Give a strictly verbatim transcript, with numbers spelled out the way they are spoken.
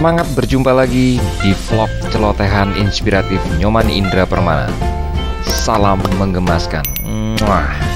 Semangat berjumpa lagi di vlog celotehan inspiratif Nyoman Indra Permana. Salam menggemaskan. Mwah.